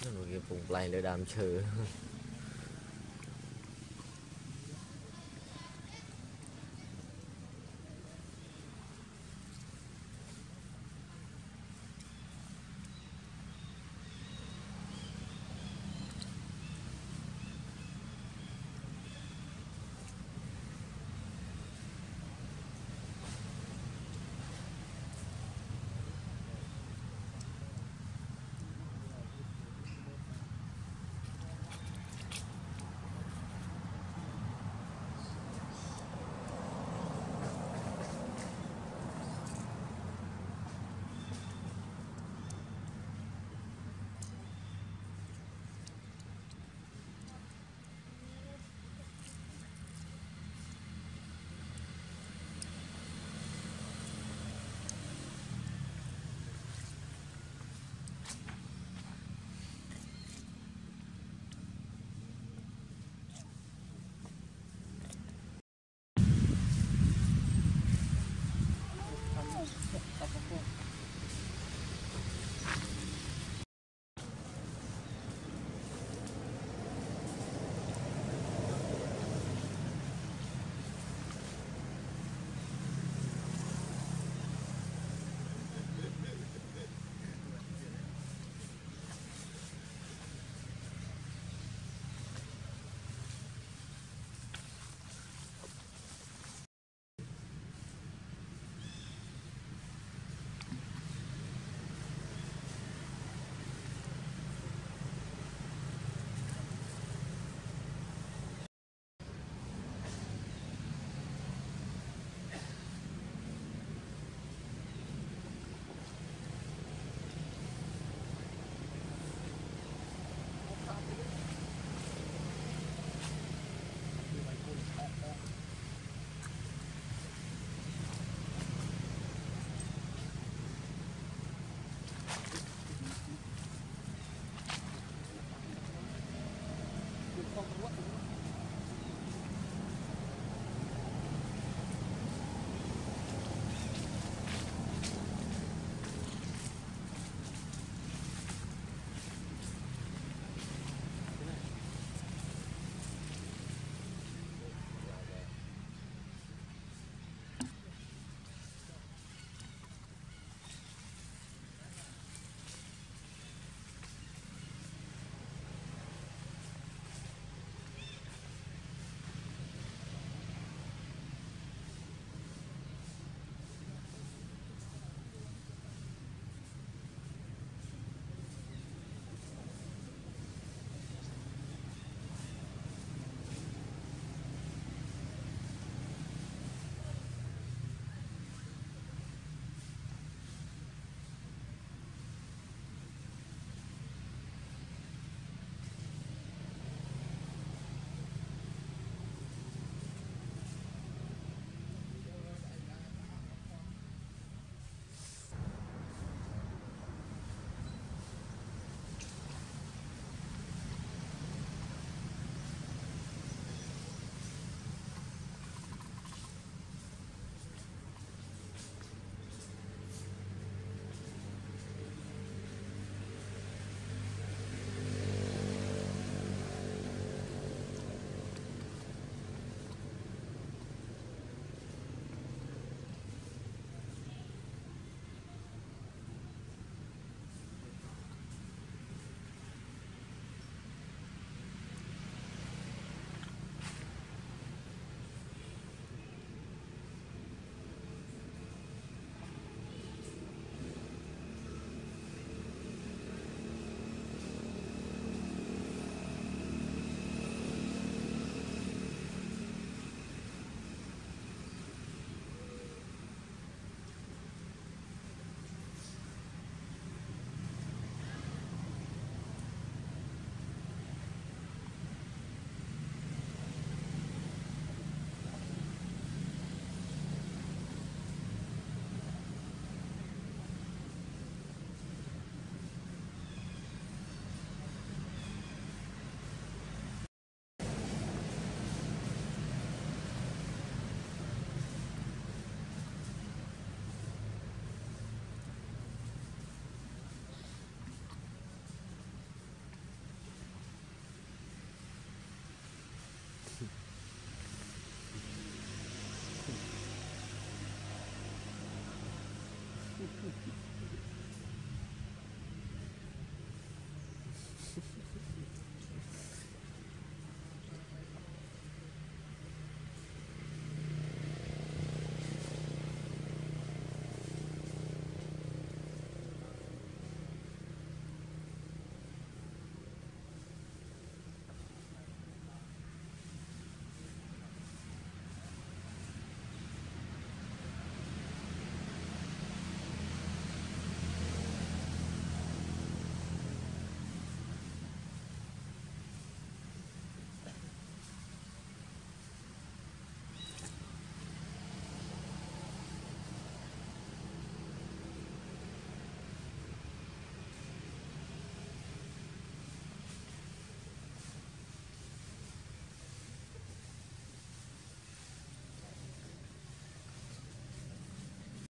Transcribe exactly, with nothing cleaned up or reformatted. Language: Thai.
เมื่อกี้ปุ่มไกลเลยดามเชอ